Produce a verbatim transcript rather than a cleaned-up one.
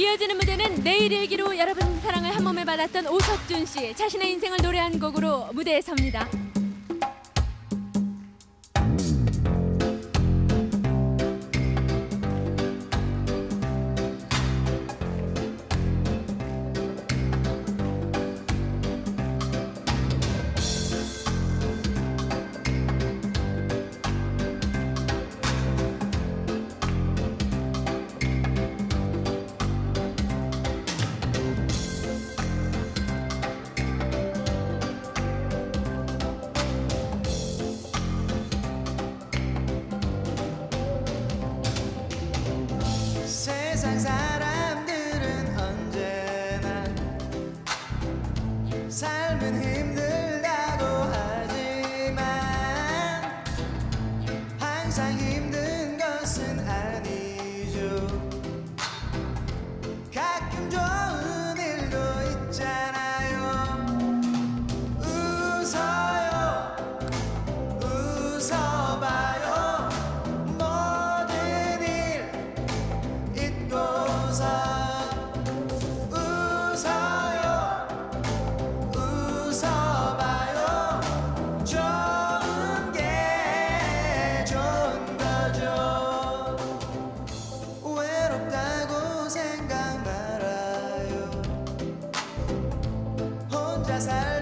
이어지는 무대는 내일 일기로 여러분 사랑을 한 몸에 받았던 오석준 씨, 자신의 인생을 노래한 곡으로 무대에 섭니다. 사람들은 언제나 삶은 힘들다고 하지만 항상 힘든 것은 아니죠. 가끔 좋은 일도 있잖아요. 웃어요, 웃어봐요. 잘